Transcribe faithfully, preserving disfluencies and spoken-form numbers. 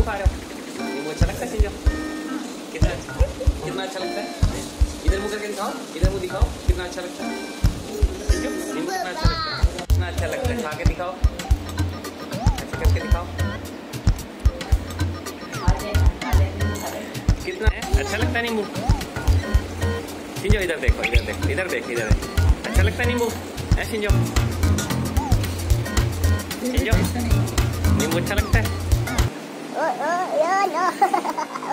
부가려. 뭐 잘락사시죠? 괜찮아. 괜찮아 잘락사. 이들 무가 괜찮아? 이들 무 디카오. 괜찮아 잘락사. 괜찮아 잘락사. 괜찮아 잘락사. 자게 디카오. 자게 디카오. कितना है? अच्छा लगता नींबू सिंजो इधर देखो इधर देखो इधर देखो इधर अच्छा लगता नींबू है सिंजो सिंजो नींबू अच्छा लगता है ओ ओ यो नो